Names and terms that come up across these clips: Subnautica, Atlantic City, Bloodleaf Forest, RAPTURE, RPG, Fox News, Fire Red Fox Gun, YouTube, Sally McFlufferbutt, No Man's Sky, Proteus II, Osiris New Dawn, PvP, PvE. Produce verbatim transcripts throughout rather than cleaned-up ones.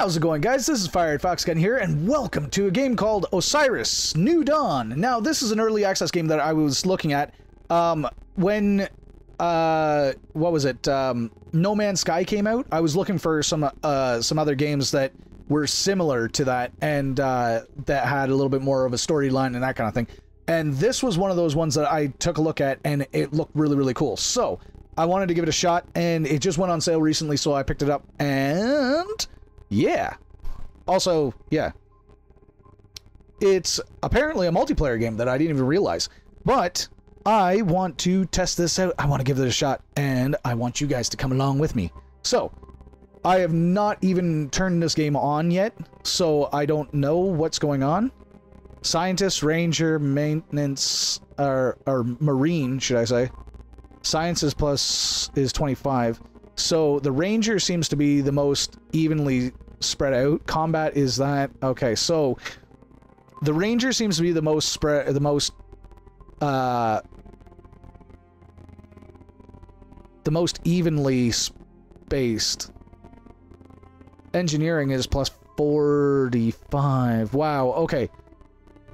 How's it going, guys? This is Fire Red Fox Gun here, and welcome to a game called Osiris New Dawn. Now, this is an early access game that I was looking at um, when, uh, what was it? Um, No Man's Sky came out. I was looking for some uh, some other games that were similar to that and uh, that had a little bit more of a storyline and that kind of thing. And this was one of those ones that I took a look at, and it looked really, really cool. So I wanted to give it a shot, and it just went on sale recently, so I picked it up and... yeah. Also, yeah. It's apparently a multiplayer game that I didn't even realize. But I want to test this out. I want to give it a shot, and I want you guys to come along with me. So, I have not even turned this game on yet, so I don't know what's going on. Scientist, ranger, maintenance, or, or marine, should I say. Science is plus is twenty-five. So the ranger seems to be the most evenly spread out. Combat is that okay? So the ranger seems to be the most spread, the most, uh, the most evenly spaced. Engineering is plus forty-five. Wow. Okay.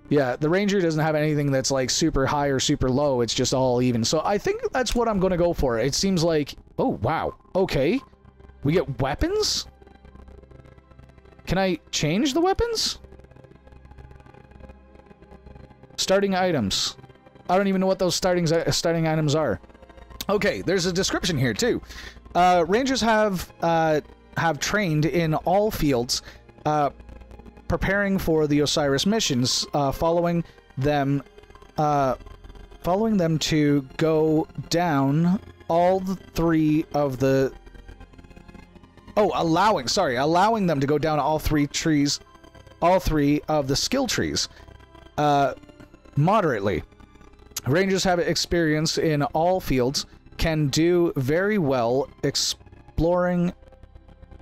Yeah, the ranger doesn't have anything that's like super high or super low. It's just all even. So I think that's what I'm going to go for. It seems like... oh, wow. Okay. We get weapons? Can I change the weapons? Starting items. I don't even know what those starting, starting items are. Okay, there's a description here too. Uh, rangers have, uh, have trained in all fields, uh, preparing for the Osiris missions, uh, following them, uh, following them to go down all the three of the... oh, allowing, sorry, allowing them to go down all three trees, all three of the skill trees, uh, moderately. Rangers have experience in all fields, can do very well exploring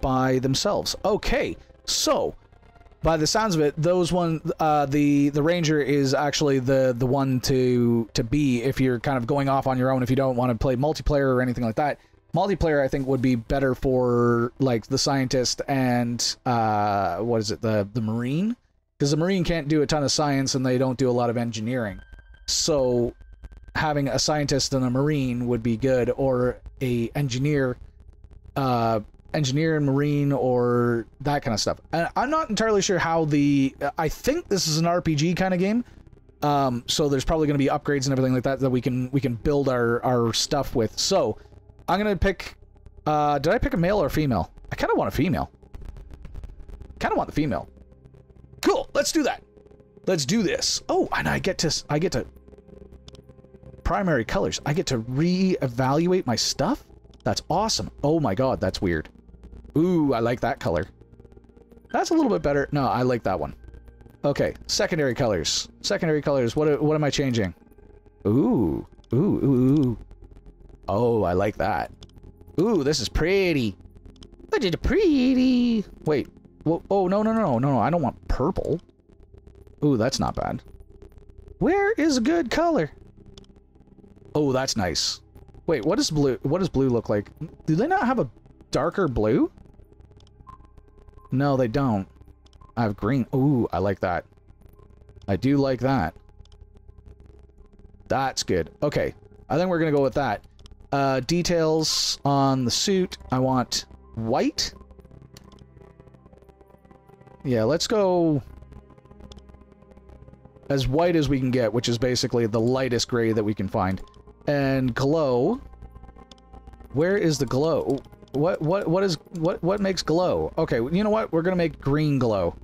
by themselves. Okay, so... by the sounds of it, those one, uh, the the ranger is actually the the one to to be if you're kind of going off on your own, if you don't want to play multiplayer or anything like that. Multiplayer, I think, would be better for like the scientist and uh, what is it, the the marine, because the marine can't do a ton of science and they don't do a lot of engineering. So having a scientist and a marine would be good, or a engineer. Uh, engineer and marine, or that kind of stuff. And I'm not entirely sure how the... I think this is an R P G kind of game, um, so there's probably going to be upgrades and everything like that that we can we can build our, our stuff with. So, I'm going to pick... Uh, did I pick a male or a female? I kind of want a female. kind of want the female. Cool, let's do that. Let's do this. Oh, and I get to... I get to... primary colors. I get to re-evaluate my stuff? That's awesome. Oh my god, that's weird. Ooh, I like that color. That's a little bit better. No, I like that one. Okay, secondary colors. Secondary colors. What what am I changing? Ooh, ooh, ooh, ooh. Oh, I like that. Ooh, this is pretty. I did a pretty. Wait. Whoa, oh no no no no no! I don't want purple. Ooh, that's not bad. Where is a good color? Oh, that's nice. Wait, what is blue? What does blue look like? Do they not have a darker blue? No, they don't. I have green. Ooh, I like that. I do like that. That's good. Okay, I think we're gonna go with that. Uh, details on the suit. I want white. Yeah, let's go as white as we can get, which is basically the lightest gray that we can find. And glow. Where is the glow? What what what is what what makes glow? Okay, you know what? We're gonna make green glow.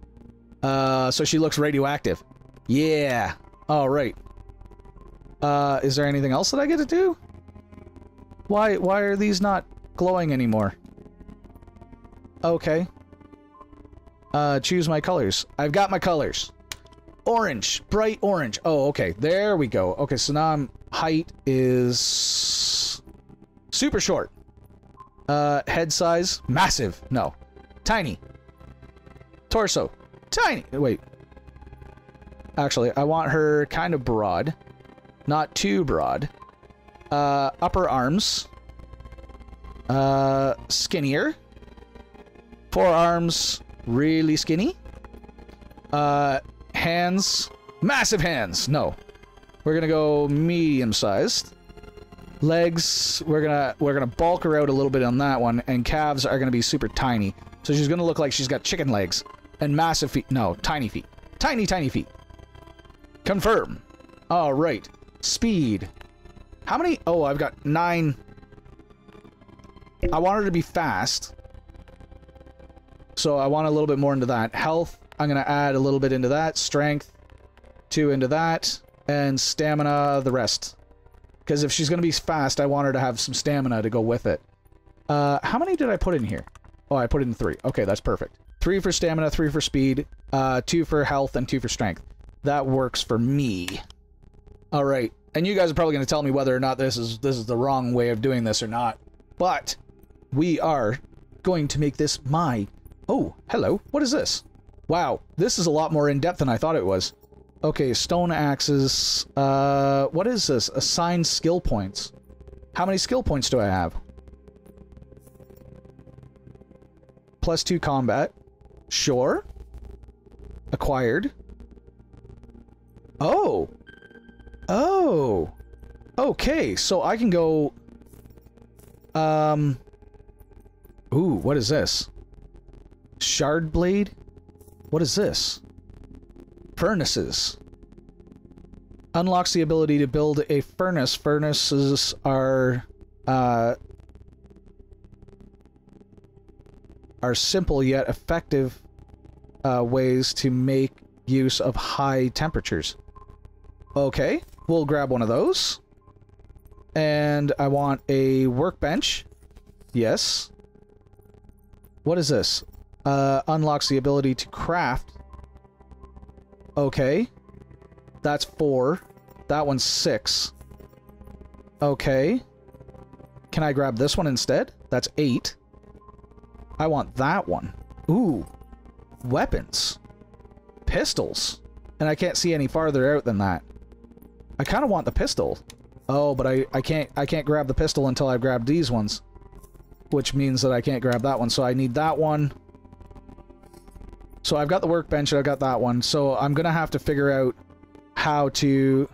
Uh, so she looks radioactive. Yeah. All right. Uh, is there anything else that I get to do? Why why are these not glowing anymore? Okay. Uh, choose my colors. I've got my colors. Orange, bright orange. Oh, okay. There we go. Okay, so now I'm... height is super short. Uh, head size, massive. No, tiny. Torso, tiny. Wait. Actually, I want her kind of broad, not too broad. Uh, upper arms, uh, skinnier. Forearms, really skinny. Uh, hands, massive hands. No, we're gonna go medium-sized. Legs, we're gonna we're gonna bulk her out a little bit on that one, and calves are gonna be super tiny. So she's gonna look like she's got chicken legs and massive feet. No, tiny feet, tiny tiny feet. Confirm. All right. Speed. How many? Oh, I've got nine. I want her to be fast. So I want a little bit more into that. Health, I'm going to add a little bit into that. Strength, two into that. And stamina, the rest. Because if she's going to be fast, I want her to have some stamina to go with it. Uh, how many did I put in here? Oh, I put in three. Okay, that's perfect. Three for stamina, three for speed, uh, two for health, and two for strength. That works for me. All right. And you guys are probably going to tell me whether or not this is this is the wrong way of doing this or not. But we are going to make this my... Oh, hello. What is this? Wow. This is a lot more in-depth than I thought it was. Okay, stone axes. Uh, what is this? Assign skill points. How many skill points do I have? Plus two combat. Sure. Acquired. Oh. Oh. Okay, so I can go... Um... Ooh, what is this? Shard blade? What is this? Furnaces. Unlocks the ability to build a furnace. Furnaces are... Uh, are simple yet effective uh, ways to make use of high temperatures. Okay, we'll grab one of those. And I want a workbench. Yes. What is this? Uh, unlocks the ability to craft. Okay. That's four. That one's six. Okay. Can I grab this one instead? That's eight. I want that one. Ooh. Weapons. Pistols. And I can't see any farther out than that. I kind of want the pistol. Oh, but I, I can't I can't grab the pistol until I've grabbed these ones. Which means that I can't grab that one, so I need that one. So I've got the workbench, I've got that one. So I'm going to have to figure out how to...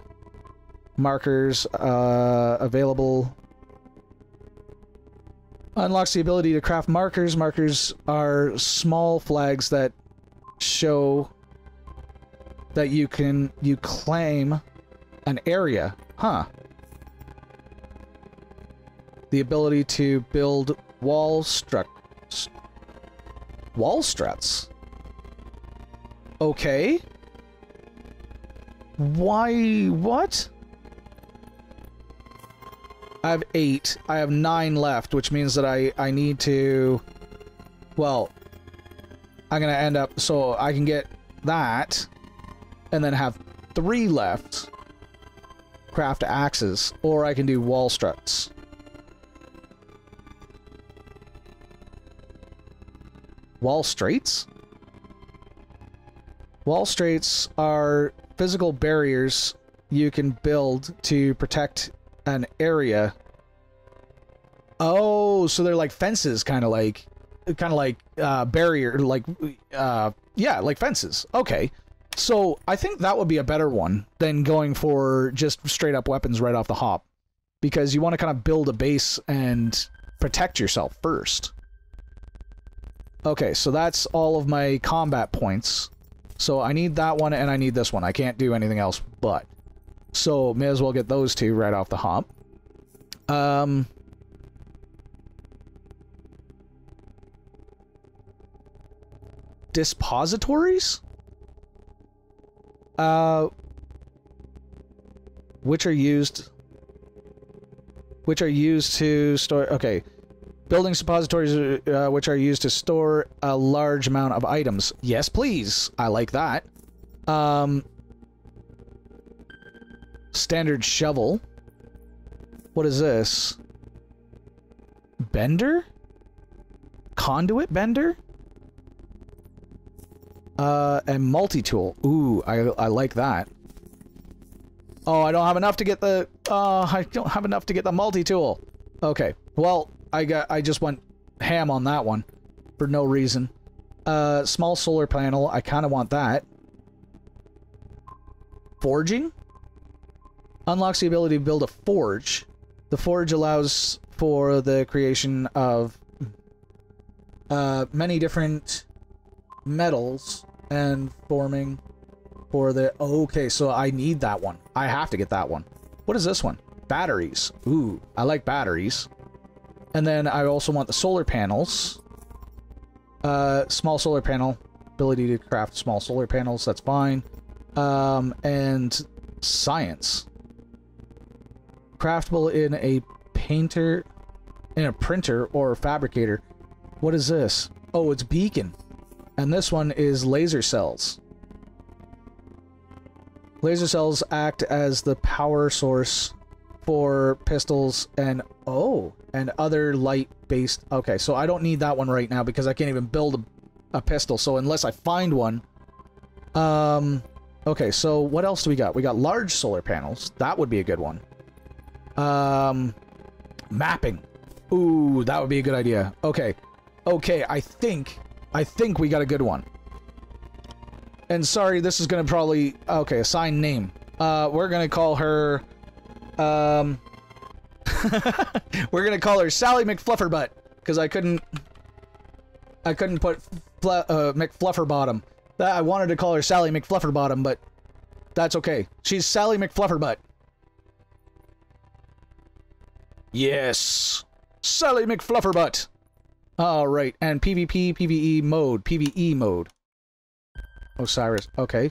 Markers, uh, available. Unlocks the ability to craft markers. Markers are small flags that show that you can... you claim... an area, huh? The ability to build wall struts. Wall struts? Okay. Why? What? I have eight. I have nine left, which means that I, I need to... Well, I'm gonna end up... So I can get that, and then have three left... Craft axes, or I can do wall struts. Wall straits? Wall straits are physical barriers you can build to protect an area. Oh, so they're like fences, kind of like, kind of like uh, barrier, like uh, yeah, like fences. Okay. So, I think that would be a better one than going for just straight-up weapons right off the hop. Because you want to kind of build a base and protect yourself first. Okay, so that's all of my combat points. So, I need that one and I need this one. I can't do anything else but. So, may as well get those two right off the hop. Um... Dispositories? Uh, which are used, which are used to store, okay, building suppositories, uh, which are used to store a large amount of items. Yes, please. I like that. Um, standard shovel. What is this? Bender? Conduit bender? Uh, and multi-tool. Ooh, I, I like that. Oh, I don't have enough to get the... Uh, I don't have enough to get the multi-tool. Okay. Well, I got... I just went ham on that one. For no reason. Uh, small solar panel. I kind of want that. Forging? Unlocks the ability to build a forge. The forge allows for the creation of uh, many different metals and forming for the... Okay, so I need that one. I have to get that one. What is this one? Batteries. Ooh, I like batteries. And then I also want the solar panels. Uh, small solar panel. Ability to craft small solar panels. That's fine. Um, and science. Craftable in a painter, in a printer or fabricator. What is this? Oh, it's beacon. And this one is laser cells. Laser cells act as the power source for pistols and oh, and other light-based. Okay, so I don't need that one right now because I can't even build a, a pistol. So unless I find one, um, okay. So what else do we got? We got large solar panels. That would be a good one. Um, mapping. Ooh, that would be a good idea. Okay, okay. I think I think we got a good one. And sorry, this is gonna probably okay. Assign name. Uh, we're gonna call her. Um, we're gonna call her Sally McFlufferbutt because I couldn't, I couldn't put fla uh, McFlufferbottom. That I wanted to call her Sally McFlufferbottom, but that's okay. She's Sally McFlufferbutt. Yes, Sally McFlufferbutt. All right, and PvP, PvE mode, PvE mode. Osiris. Okay,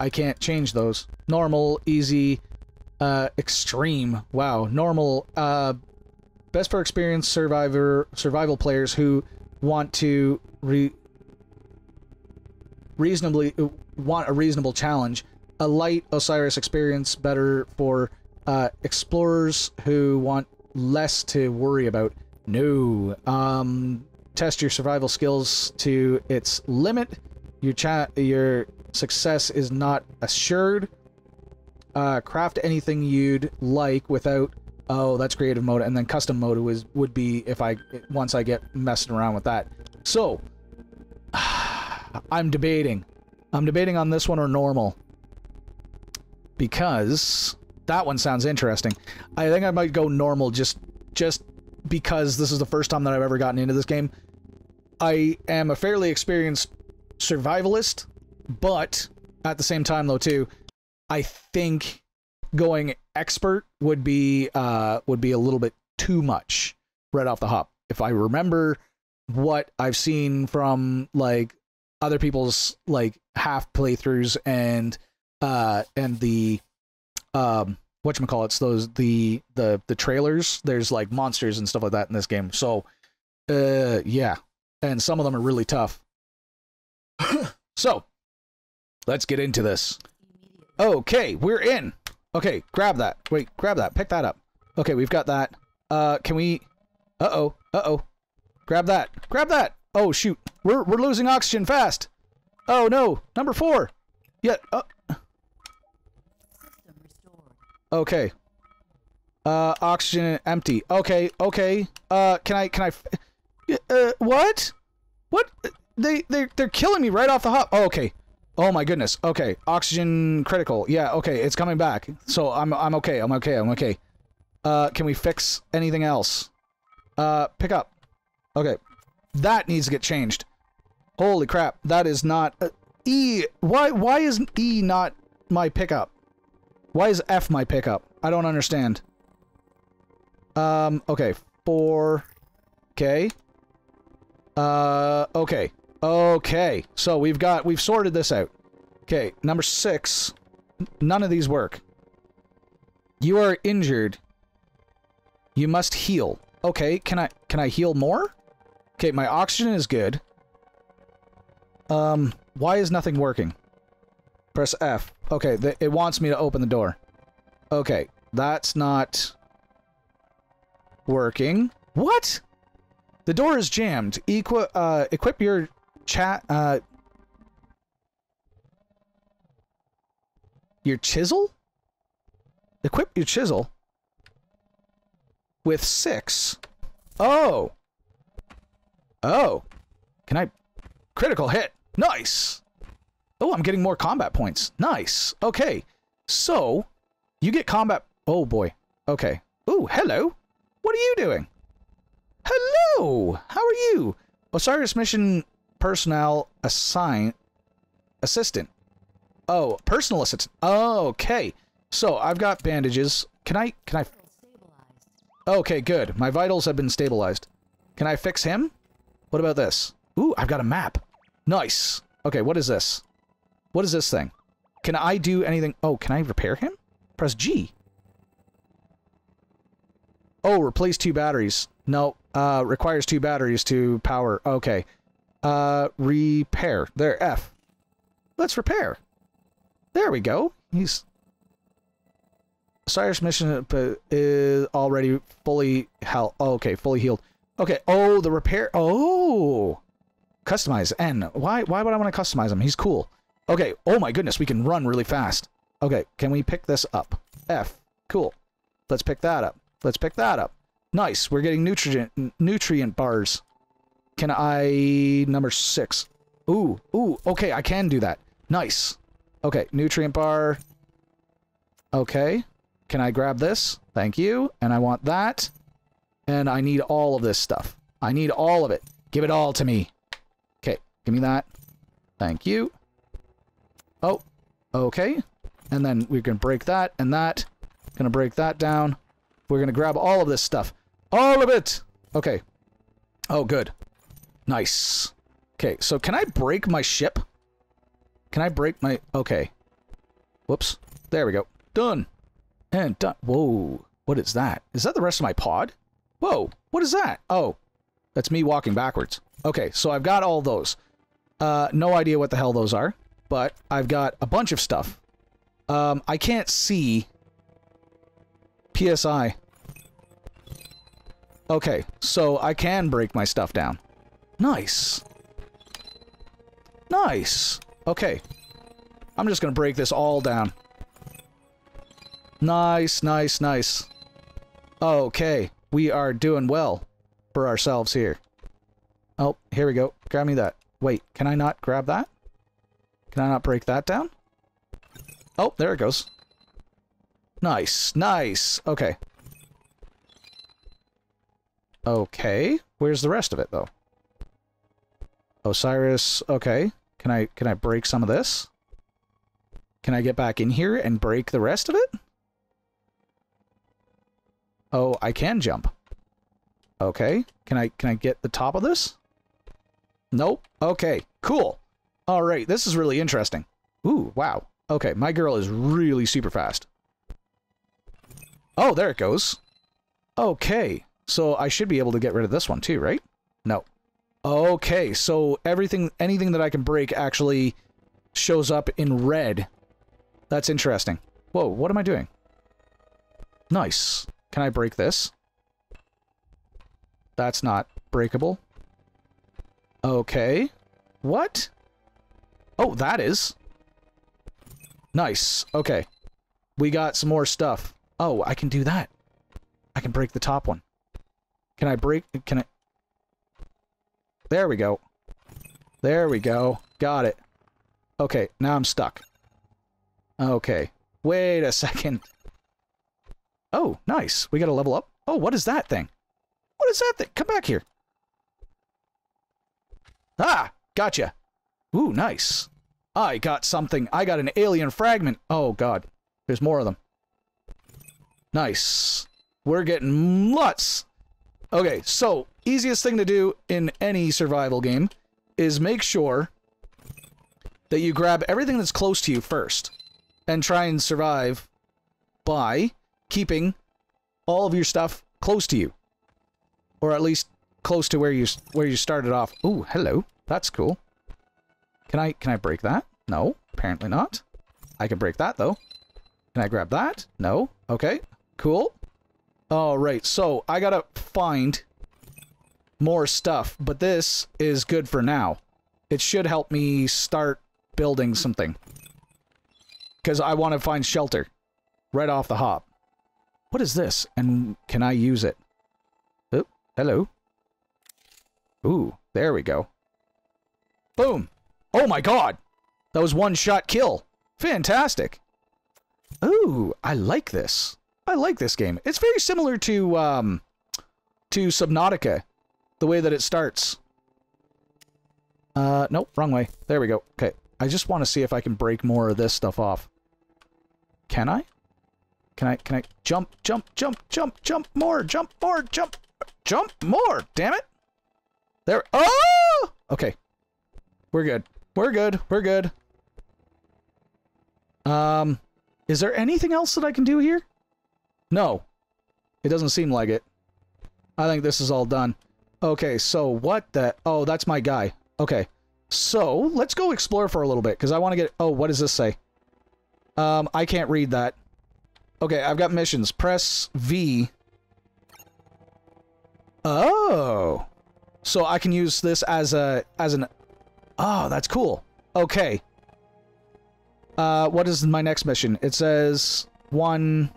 I can't change those. Normal, easy. Uh, extreme. Wow. Normal. Uh, best for experienced survivor survival players who want to re reasonably want a reasonable challenge. A light Osiris experience better for uh, explorers who want less to worry about. No. Um, test your survival skills to its limit. Your cha your success is not assured. Uh, craft anything you'd like without... Oh, that's creative mode. And then custom mode was, would be if I... Once I get messing around with that. So, I'm debating. I'm debating on this one or normal. Because that one sounds interesting. I think I might go normal just, just because this is the first time that I've ever gotten into this game. I am a fairly experienced survivalist, but at the same time, though, too... I think going expert would be uh, would be a little bit too much right off the hop. If I remember what I've seen from like other people's like half playthroughs and uh, and the um, whatchamacallits, those the the the trailers. There's like monsters and stuff like that in this game. So uh, yeah, and some of them are really tough. So let's get into this. Okay, we're in. Okay, grab that. Wait, grab that. Pick that up. Okay, we've got that. Uh, can we... Uh-oh. Uh-oh. Grab that. Grab that! Oh, shoot. We're, we're losing oxygen fast. Oh, no. Number four. Yeah. Uh... Okay. Uh, oxygen empty. Okay, okay. Uh, can I... Can I... F uh, what? What? They, they, they're killing me right off the hop. Oh, okay. Oh my goodness. Okay. Oxygen critical. Yeah, okay. It's coming back. So I'm I'm okay. I'm okay. I'm okay. Uh can we fix anything else? Uh pick up. Okay. That needs to get changed. Holy crap. That is not uh, E. Why why is E not my pickup? Why is F my pickup? I don't understand. Um okay. Four. Okay. Uh okay. Okay, so we've got, we've sorted this out. Okay, number six. None of these work. You are injured. You must heal. Okay, can I, can I heal more? Okay, my oxygen is good. Um, why is nothing working? Press F. Okay, th- it wants me to open the door. Okay, that's not working. What? The door is jammed. Equi uh, equip your... Chat, uh, your chisel? Equip your chisel with six. Oh. Oh. Can I Critical hit. Nice. Oh, I'm getting more combat points. Nice. Okay. So, you get combat... Oh, boy. Okay. Ooh, hello. What are you doing? Hello! How are you? Osiris Mission Personnel Assign... Assistant. Oh, personal assistant. Oh, okay. So, I've got bandages. Can I... Can I... Okay, good. My vitals have been stabilized. Can I fix him? What about this? Ooh, I've got a map. Nice. Okay, what is this? What is this thing? Can I do anything? Oh, can I repair him? Press G. Oh, replace two batteries. No, uh, requires two batteries to power. Okay. Uh, repair. There, F. Let's repair. There we go. He's... Osiris Mission is already fully health. Oh, okay, fully healed. Okay. Oh, the repair. Oh, customize N. Why? Why would I want to customize him? He's cool. Okay. Oh my goodness, we can run really fast. Okay. Can we pick this up? F. Cool. Let's pick that up. Let's pick that up. Nice. We're getting nutrient nutrient bars. Can I number six? Ooh. Ooh. Okay. I can do that. Nice. Okay. Nutrient bar. Okay. Can I grab this? Thank you. And I want that. And I need all of this stuff. I need all of it. Give it all to me. Okay. Give me that. Thank you. Oh. Okay. And then we're going to break that and that. Going to break that down. We're going to grab all of this stuff. All of it! Okay. Oh, good. Nice. Okay. So can I break my ship? Can I break my... Okay. Whoops. There we go. Done. And done. Whoa, what is that? Is that the rest of my pod? Whoa, what is that? Oh, that's me walking backwards. Okay, so I've got all those. Uh, no idea what the hell those are, but I've got a bunch of stuff. Um, I can't see P S I. Okay, so I can break my stuff down. Nice. Nice. Okay. I'm just gonna break this all down. Nice, nice, nice. Okay, we are doing well for ourselves here. Oh, here we go. Grab me that. Wait, can I not grab that? Can I not break that down? Oh, there it goes. Nice, nice. Okay. Okay, where's the rest of it, though? Osiris, okay. Can I, can I break some of this? Can I get back in here and break the rest of it? Oh, I can jump. Okay. Can I can I get the top of this? Nope. Okay. Cool. All right. This is really interesting. Ooh, wow. Okay, my girl is really super fast. Oh, there it goes. Okay. So I should be able to get rid of this one too, right? No. Okay. So everything anything that I can break actually shows up in red. That's interesting. Whoa, what am I doing? Nice. Can I break this? That's not breakable. Okay. What? Oh, that is. Nice. Okay. We got some more stuff. Oh, I can do that. I can break the top one. Can I break... Can I... There we go. There we go. Got it. Okay, now I'm stuck. Okay. Wait a second. Oh, nice. We got to level up. Oh, what is that thing? What is that thing? Come back here. Ah, gotcha. Ooh, nice. I got something. I got an alien fragment. Oh, God. There's more of them. Nice. We're getting lots. Okay, so easiest thing to do in any survival game is make sure that you grab everything that's close to you first and try and survive by... keeping all of your stuff close to you, or at least close to where you where you started off. Ooh, hello. That's cool. Can I can I break that? No, apparently not. I can break that though. Can I grab that? No. Okay. Cool. All right. So I gotta find more stuff, but this is good for now. It should help me start building something because I want to find shelter right off the hop. What is this? And can I use it? Oh, hello. Ooh, there we go. Boom. Oh my god! That was one-shot kill. Fantastic. Ooh, I like this. I like this game. It's very similar to, um, to Subnautica. The way that it starts. Uh, nope, wrong way. There we go. Okay, I just want to see if I can break more of this stuff off. Can I? Can I, can I jump, jump, jump, jump, jump more, jump more, jump, jump more, damn it. There, oh! Okay. We're good. We're good. We're good. Um, is there anything else that I can do here? No. It doesn't seem like it. I think this is all done. Okay, so what the... Oh, that's my guy. Okay. So, let's go explore for a little bit, because I want to get... Oh, what does this say? Um, I can't read that. Okay, I've got missions. Press V. Oh! So I can use this as a... as an... Oh, that's cool. Okay. Uh, what is my next mission? It says... One...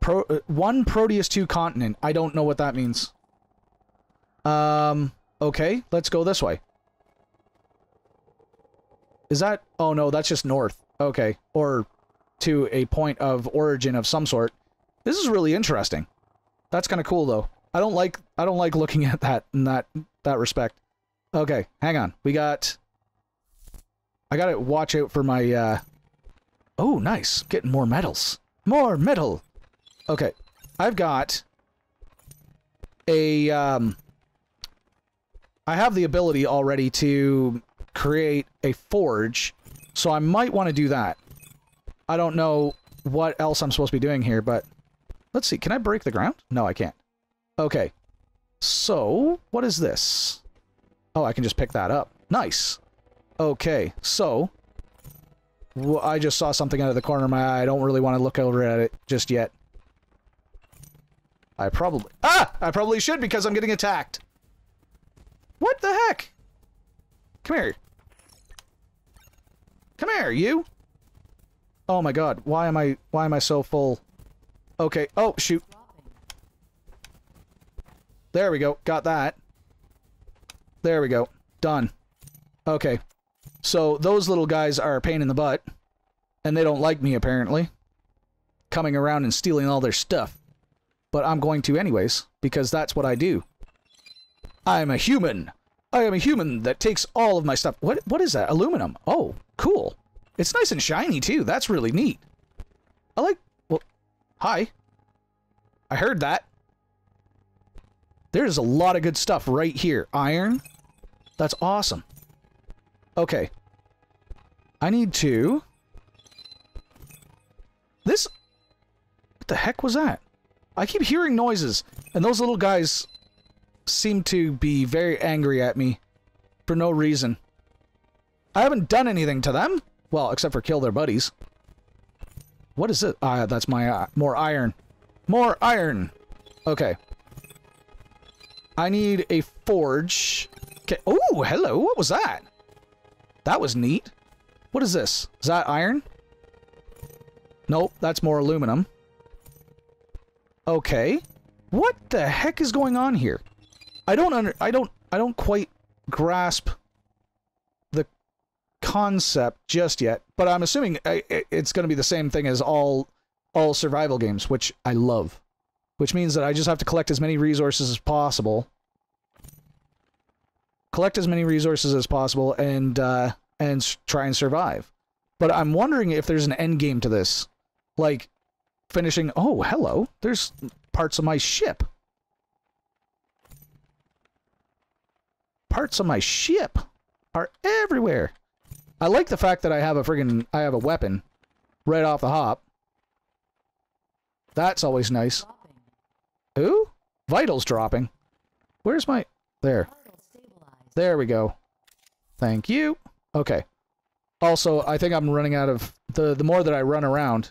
Pro, one Proteus two continent. I don't know what that means. Um, okay, let's go this way. Is that... Oh, no, that's just north. Okay, or to a point of origin of some sort. This is really interesting. That's kind of cool, though. I don't like... I don't like looking at that in that, that respect. Okay, hang on. We got... I gotta watch out for my, uh... Oh, nice. Getting more medals. More metal! Okay, I've got... A, um... I have the ability already to create a forge, so I might want to do that. I don't know what else I'm supposed to be doing here, but... Let's see, can I break the ground? No, I can't. Okay. So, what is this? Oh, I can just pick that up. Nice! Okay, so... Well, I just saw something out of the corner of my eye. I don't really want to look over at it just yet. I probably... Ah! I probably should because I'm getting attacked! What the heck? Come here. Come here, you! Oh my god, why am I... why am I so full? Okay, oh, shoot. There we go, got that. There we go, done. Okay, so those little guys are a pain in the butt. And they don't like me, apparently. Coming around and stealing all their stuff. But I'm going to anyways, because that's what I do. I am a human. I am a human that takes all of my stuff. What? What is that? Aluminum. Oh, cool. It's nice and shiny, too. That's really neat. I like... Well, hi. I heard that. There's a lot of good stuff right here. Iron. That's awesome. Okay. I need to... This... What the heck was that? I keep hearing noises, and those little guys... seem to be very angry at me for no reason. I haven't done anything to them. Well, except for kill their buddies. What is it? Ah, that's my uh, more iron. More iron. Okay. I need a forge. Okay. Oh, hello. What was that? That was neat. What is this? Is that iron? Nope, that's more aluminum. Okay. What the heck is going on here? I don't under, I don't, I don't quite grasp the concept just yet, but I'm assuming I, it's going to be the same thing as all, all survival games, which I love, which means that I just have to collect as many resources as possible, collect as many resources as possible and, uh, and try and survive. But I'm wondering if there's an end game to this, like finishing, oh, hello, there's parts of my ship. Parts of my ship are everywhere. I like the fact that I have a friggin' I have a weapon right off the hop. That's always nice. Ooh? Vitals dropping. Where's my... There. There we go. Thank you. Okay. Also, I think I'm running out of... The, the more that I run around...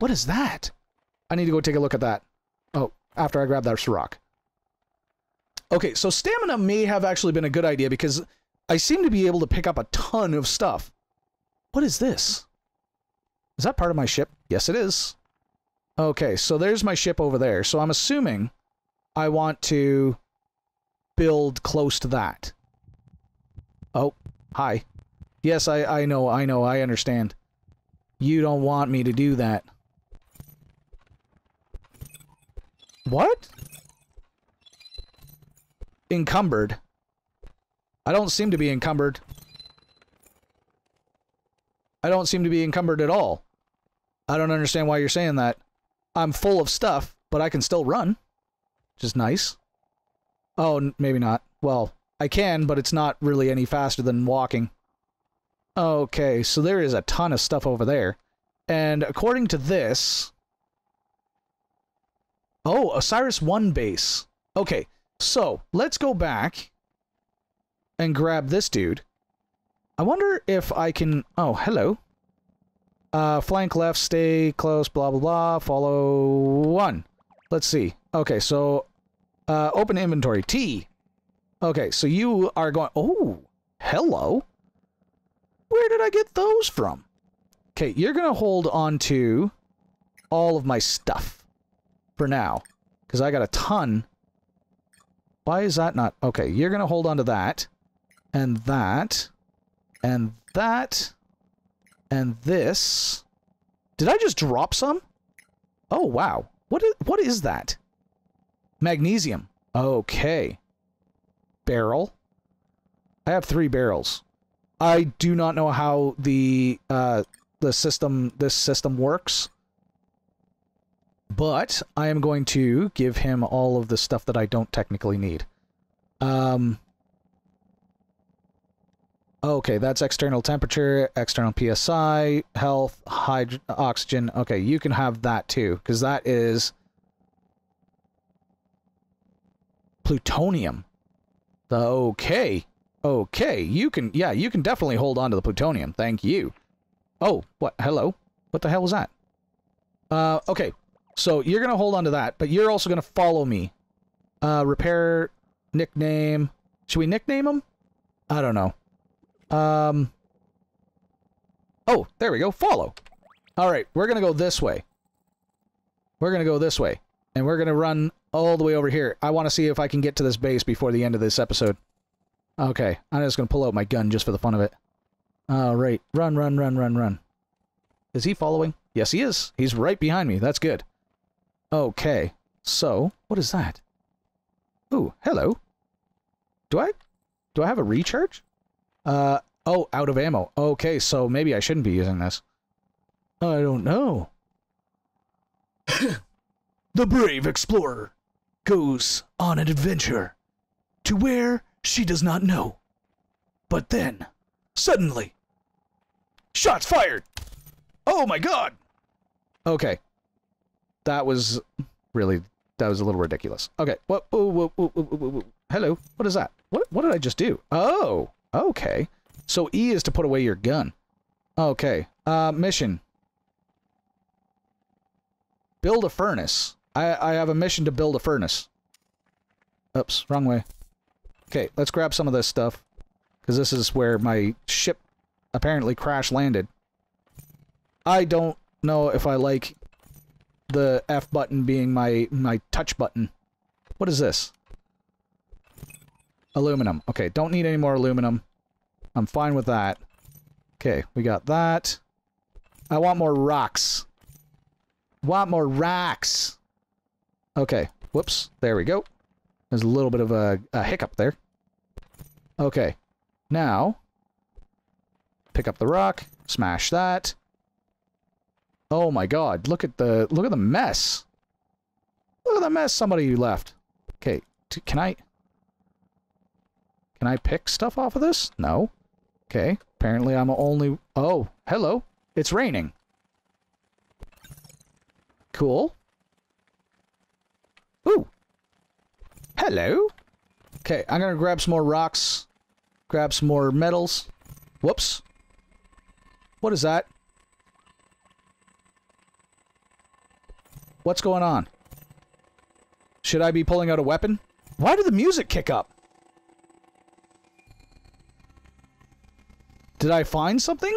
What is that? I need to go take a look at that. Oh, after I grab that rock. Okay, so stamina may have actually been a good idea because I seem to be able to pick up a ton of stuff. What is this? Is that part of my ship? Yes, it is. Okay, so there's my ship over there. So I'm assuming I want to build close to that. Oh, hi. Yes, I, I know, I know, I understand. You don't want me to do that. What? Encumbered. I don't seem to be encumbered. I don't seem to be encumbered at all. I don't understand why you're saying that. I'm full of stuff, but I can still run. Which is nice. Oh, maybe not. Well, I can, but it's not really any faster than walking. Okay, so there is a ton of stuff over there. And according to this... Oh, Osiris one base. Okay, so let's go back and grab this dude. I wonder if I can... Oh, hello. Uh, flank left, stay close, blah, blah, blah, follow one. Let's see. Okay, so uh, open inventory, T. Okay, so you are going... Oh, hello. Where did I get those from? Okay, you're going to hold on to all of my stuff for now, because I got a ton. Why is that not... Okay, you're going to hold on to that, and that, and that... And this... Did I just drop some? Oh, wow. What is, what is that? Magnesium. Okay. Barrel. I have three barrels. I do not know how the, uh, the system, this system works. But I am going to give him all of the stuff that I don't technically need. Um... Okay, that's external temperature, external P S I, health, hydrogen, oxygen. Okay, you can have that too, because that is plutonium. The okay, okay, you can, yeah, you can definitely hold on to the plutonium. Thank you. Oh, what? Hello, what the hell was that? Uh, okay, so you're gonna hold on to that, but you're also gonna follow me. Uh, repair nickname. Should we nickname him? I don't know. Um, oh, there we go. Follow. All right, we're going to go this way. We're going to go this way, and we're going to run all the way over here. I want to see if I can get to this base before the end of this episode. Okay, I'm just going to pull out my gun just for the fun of it. All right, run, run, run, run, run. Is he following? Yes, he is. He's right behind me. That's good. Okay, so what is that? Ooh, hello. Do I, do I have a recharge? Uh, oh, out of ammo. Okay, so maybe I shouldn't be using this. I don't know. The brave explorer goes on an adventure to where she does not know. But then, suddenly, shots fired! Oh my god! Okay. That was really, that was a little ridiculous. Okay, what, whoa, whoa, whoa, whoa, whoa, whoa. Hello, what is that? What, what did I just do? Oh! Okay, so E is to put away your gun. Okay, uh, mission. Build a furnace. I, I have a mission to build a furnace. Oops, wrong way. Okay, let's grab some of this stuff, because this is where my ship apparently crash landed. I don't know if I like the F button being my, my touch button. What is this? Aluminum. Okay, don't need any more aluminum. I'm fine with that. Okay, we got that. I want more rocks. Want more rocks! Okay, whoops. There we go. There's a little bit of a, a hiccup there. Okay, now... Pick up the rock, smash that. Oh my god, look at the, look at the mess! Look at the mess somebody left. Okay, t- can I... Can I pick stuff off of this? No. Okay. Apparently I'm only... Oh, hello. It's raining. Cool. Ooh. Hello. Okay, I'm gonna grab some more rocks. Grab some more metals. Whoops. What is that? What's going on? Should I be pulling out a weapon? Why did the music kick up? Did I find something?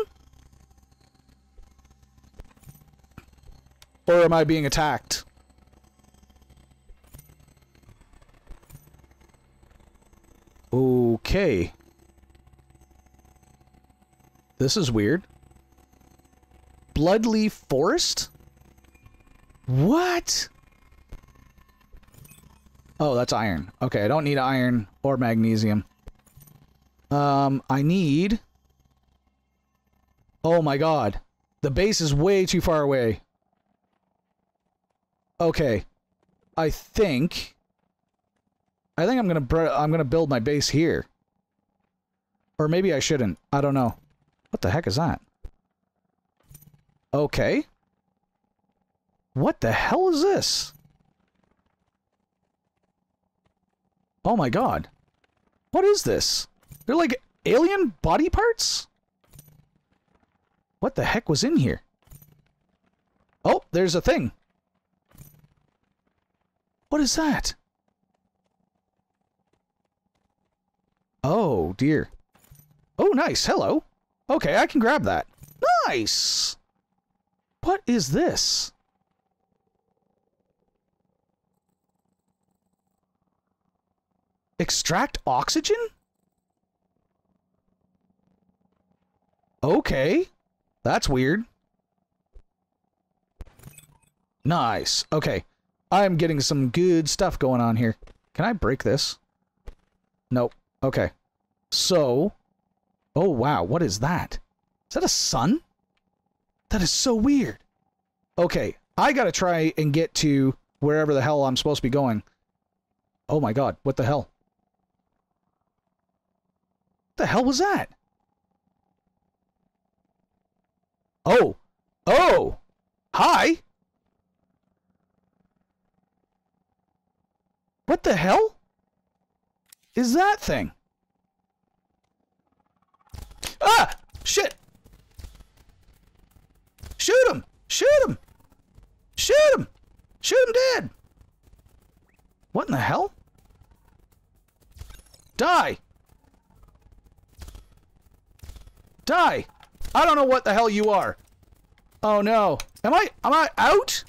Or am I being attacked? Okay. This is weird. Bloodleaf Forest? What? Oh, that's iron. Okay, I don't need iron or magnesium. Um, I need... Oh my god. The base is way too far away. Okay. I think... I think I'm gonna br I'm gonna build my base here. Or maybe I shouldn't. I don't know. What the heck is that? Okay. What the hell is this? Oh my god. What is this? They're like alien body parts? What the heck was in here? Oh, there's a thing. What is that? Oh, dear. Oh, nice. Hello. Okay, I can grab that. Nice! What is this? Extract oxygen? Okay. That's weird. Nice. Okay. I'm getting some good stuff going on here. Can I break this? Nope. Okay. So... Oh, wow. What is that? Is that a sun? That is so weird. Okay. I gotta try and get to wherever the hell I'm supposed to be going. Oh my god. What the hell? What the hell was that? Oh. Oh! Hi! What the hell is that thing? Ah! Shit! Shoot him! Shoot him! Shoot him! Shoot him dead! What in the hell? Die! Die! I don't know what the hell you are. Oh no. Am I am I out?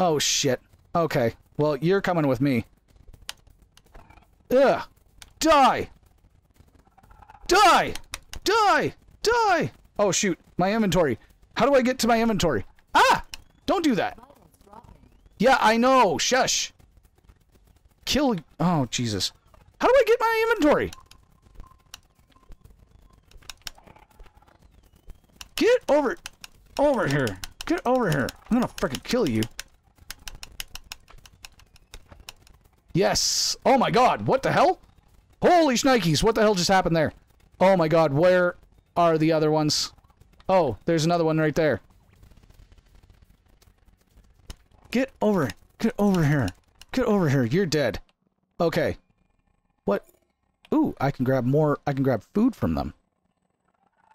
Oh shit. Okay. Well, you're coming with me. Ugh. Die! Die! Die! Die! Oh shoot. My inventory. How do I get to my inventory? Ah! Don't do that. Yeah, I know. Shush. Kill. Oh, Jesus. How do I get my inventory? Get over, over here. Get over here. I'm gonna frickin' kill you. Yes. Oh my god, what the hell? Holy shnikes, what the hell just happened there? Oh my god, where are the other ones? Oh, there's another one right there. Get over, get over here. Get over here, you're dead. Okay. What? Ooh, I can grab more, I can grab food from them.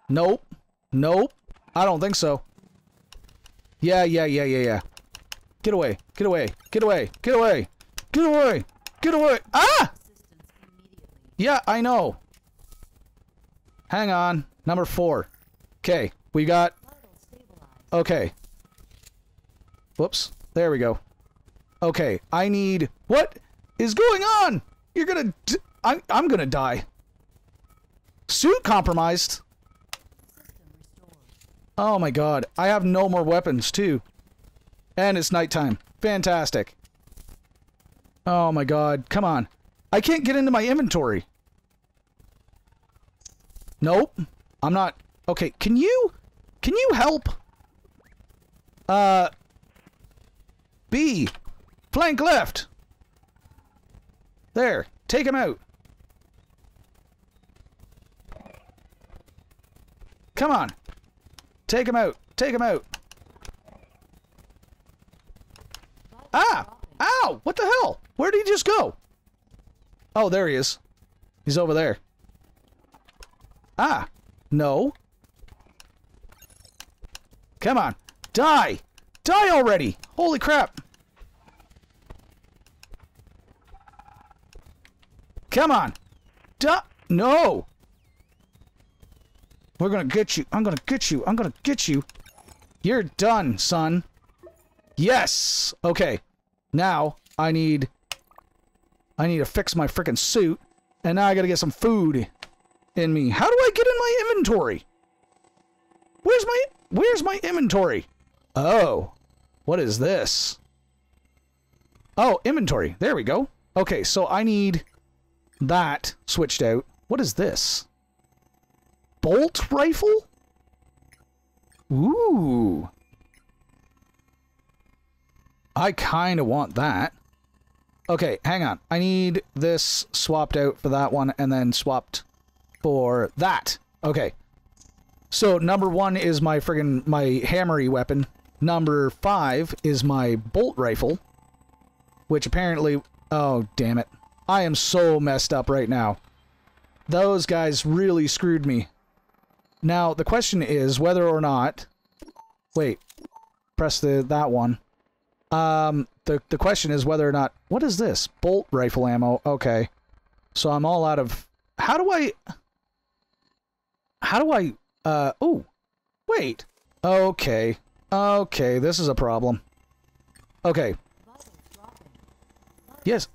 Nope. Nope. I don't think so. Yeah, yeah, yeah, yeah, yeah. Get away. Get away. Get away. Get away. Get away. Get away. Ah! Yeah, I know. Hang on. Number four. Okay. We got... Okay. Whoops. There we go. Okay. I need... What is going on? You're gonna... D I'm, I'm gonna die. Suit compromised. Oh my god, I have no more weapons, too. And it's nighttime. Fantastic. Oh my god, come on. I can't get into my inventory. Nope. I'm not... Okay, can you... Can you help? Uh... B. Flank left. There. Take him out. Come on. Take him out! Take him out! Ah! Ow! What the hell? Where did he just go? Oh, there he is. He's over there. Ah! No. Come on! Die! Die already! Holy crap! Come on! Die! No! We're gonna get you. I'm gonna get you. I'm gonna get you. You're done, son. Yes! Okay. Now, I need... I need to fix my frickin' suit. And now I gotta get some food in me. How do I get in my inventory? Where's my where's my inventory? Oh, what is this? Oh, inventory. There we go. Okay, so I need that switched out. What is this? Bolt rifle? Ooh. I kind of want that. Okay, hang on. I need this swapped out for that one and then swapped for that. Okay. So number one is my friggin' my hammery weapon. Number five is my bolt rifle, which apparently... Oh, damn it. I am so messed up right now. Those guys really screwed me. Now, the question is whether or not... Wait. Press the that one. Um, the, the question is whether or not... What is this? Bolt rifle ammo. Okay. So I'm all out of... How do I... How do I... Uh, oh. Wait. Okay. Okay, this is a problem. Okay. Yes,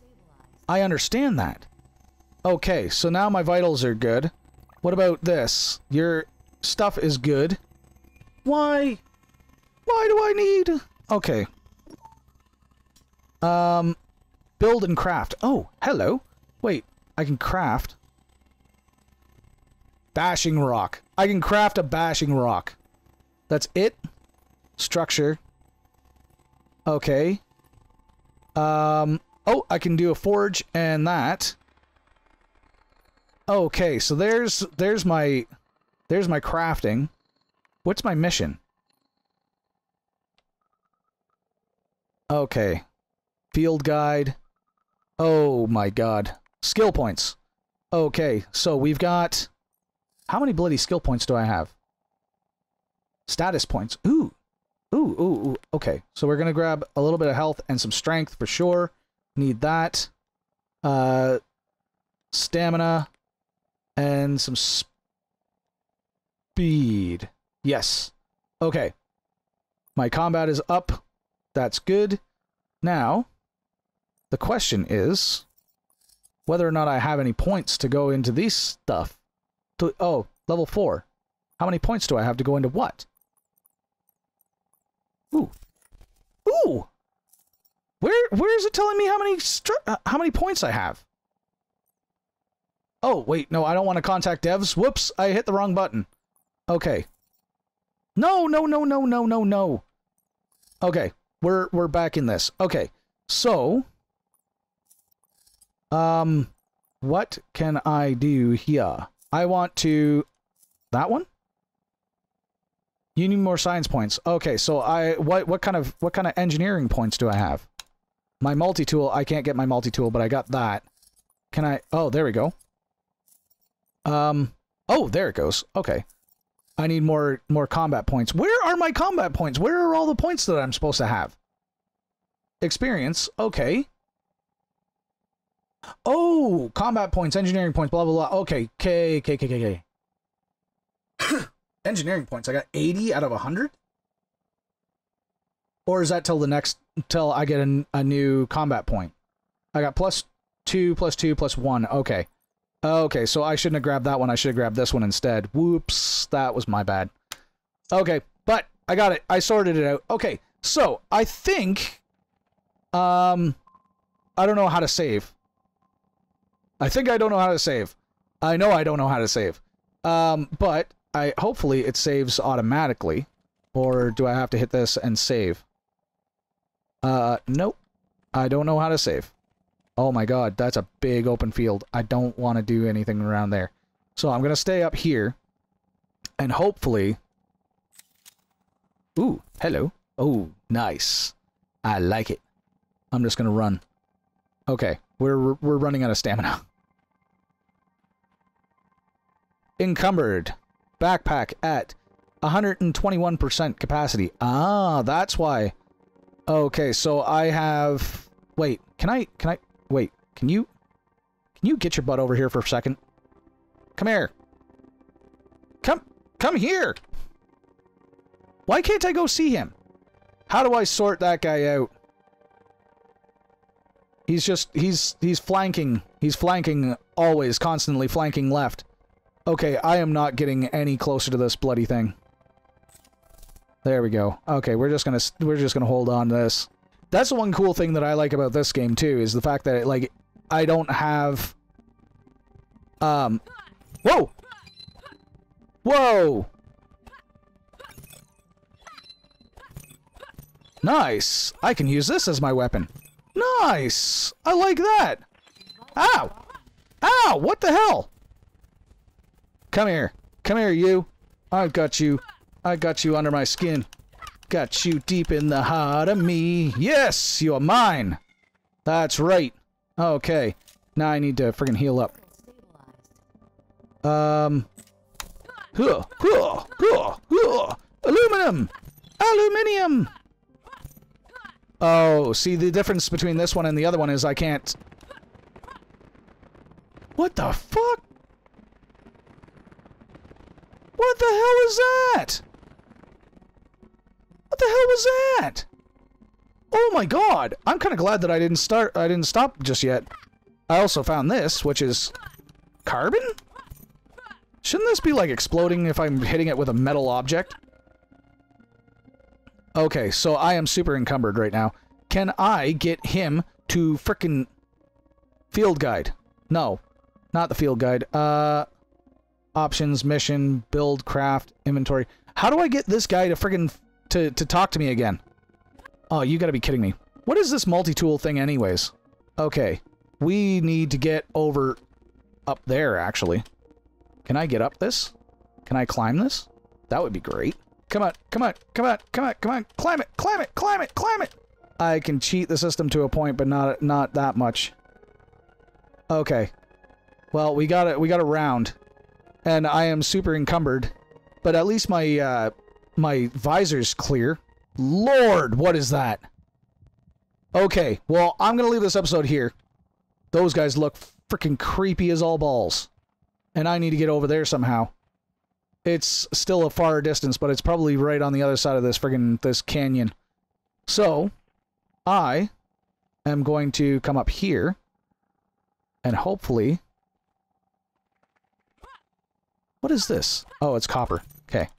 I understand that. Okay, so now my vitals are good. What about this? Your stuff is good. Why? Why do I need... Okay. Um, build and craft. Oh, hello. Wait, I can craft. Bashing rock. I can craft a bashing rock. That's it. Structure. Okay. Um... Oh, I can do a forge and that. Okay, so there's there's my there's my crafting. What's my mission? Okay. Field guide. Oh my god. Skill points. Okay, so we've got how many bloody skill points do I have? Status points. Ooh. Ooh, ooh, ooh. Okay. So we're gonna grab a little bit of health and some strength for sure. Need that. Uh, stamina. And some speed. Yes. Okay. My combat is up. That's good. Now, the question is whether or not I have any points to go into these stuff. To, oh, level four. How many points do I have to go into what? Ooh. Ooh! Where where is it telling me how many str how many points I have? Oh wait, no, I don't want to contact devs. Whoops, I hit the wrong button. Okay. No, no, no, no, no, no, no. Okay, we're we're back in this. Okay, so um, what can I do here? I want to that one. You need more science points. Okay, so I what what kind of what kind of engineering points do I have? My multi-tool, I can't get my multi-tool, but I got that. Can I... Oh, there we go. Um, oh, there it goes. Okay. I need more more combat points. Where are my combat points? Where are all the points that I'm supposed to have? Experience. Okay. Oh, combat points, engineering points, blah, blah, blah. Okay. K, K, K, K, K. Engineering points. I got eighty out of one hundred? Or is that till the next... Till I get a, a new combat point. I got plus two, plus two, plus one. Okay. Okay, so I shouldn't have grabbed that one. I should have grabbed this one instead. Whoops. That was my bad. Okay, but I got it. I sorted it out. Okay, so I think... Um... I don't know how to save. I think I don't know how to save. I know I don't know how to save. Um, but I hopefully it saves automatically. Or do I have to hit this and save? Uh, nope. I don't know how to save. Oh my god, that's a big open field. I don't want to do anything around there. So I'm going to stay up here. And hopefully... Ooh, hello. Oh, nice. I like it. I'm just going to run. Okay, we're, we're running out of stamina. Encumbered. Backpack at one hundred twenty-one percent capacity. Ah, that's why... Okay, so I have... Wait, can I... Can I... Wait, can you... Can you get your butt over here for a second? Come here. Come... Come here! Why can't I go see him? How do I sort that guy out? He's just... He's... He's flanking. He's flanking always, constantly flanking left. Okay, I am not getting any closer to this bloody thing. There we go. Okay, we're just gonna we're just gonna hold on to this. That's the one cool thing that I like about this game too, is the fact that it, like, I don't have. Um. Whoa. Whoa. Nice. I can use this as my weapon. Nice. I like that. Ow. Ow. What the hell? Come here. Come here, you. I've got you. I got you under my skin. Got you deep in the heart of me. Yes, you are mine. That's right. Okay. Now I need to friggin' heal up. Um. Huh, huh, huh, huh. Aluminum. Aluminium. Oh, see, the difference between this one and the other one is I can't... What the fuck? What the hell is that? What the hell was that? Oh my god! I'm kind of glad that I didn't start... I didn't stop just yet. I also found this, which is... carbon? Shouldn't this be, like, exploding if I'm hitting it with a metal object? Okay, so I am super encumbered right now. Can I get him to frickin' field guide? No, not the field guide. Uh, options, mission, build, craft, inventory. How do I get this guy to frickin' to to talk to me again? Oh, you gotta be kidding me! What is this multi-tool thing, anyways? Okay, we need to get over up there. Actually, can I get up this? Can I climb this? That would be great. Come on, come on, come on, come on, come on, climb it, climb it, climb it, climb it! I can cheat the system to a point, but not not that much. Okay. Well, we got it, we got a round. And I am super encumbered. But at least my, uh, my visor's clear. Lord, what is that? Okay, well, I'm gonna leave this episode here. Those guys look freaking creepy as all balls. And I need to get over there somehow. It's still a far distance, but it's probably right on the other side of this friggin' this canyon. So, I am going to come up here, and hopefully... What is this? Oh, it's copper. Okay.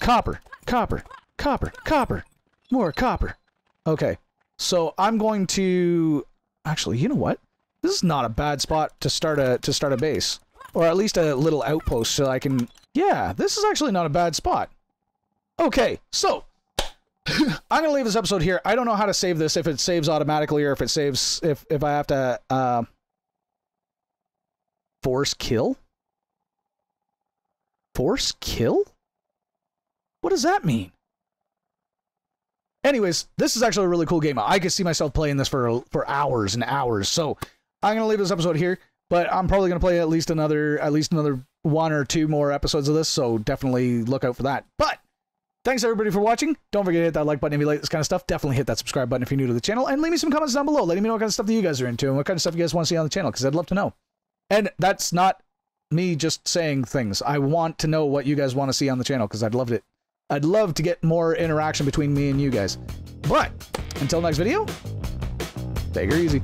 Copper, copper, copper, copper, more copper. Okay, so I'm going to... Actually, you know what? This is not a bad spot to start a, to start a base. Or at least a little outpost so I can... Yeah, this is actually not a bad spot. Okay, so... I'm going to leave this episode here. I don't know how to save this, if it saves automatically or if it saves... If, if I have to... Uh, force kill? Force kill? What does that mean? Anyways, this is actually a really cool game. I could see myself playing this for, for hours and hours. So, I'm going to leave this episode here. But I'm probably going to play at least another at least another one or two more episodes of this, so definitely look out for that. But thanks everybody for watching. Don't forget to hit that like button if you like this kind of stuff. Definitely hit that subscribe button if you're new to the channel. And leave me some comments down below. Letting me know what kind of stuff that you guys are into and what kind of stuff you guys want to see on the channel, because I'd love to know. And that's not me just saying things. I want to know what you guys want to see on the channel, because I'd love it. I'd love to get more interaction between me and you guys. But until next video, take her easy.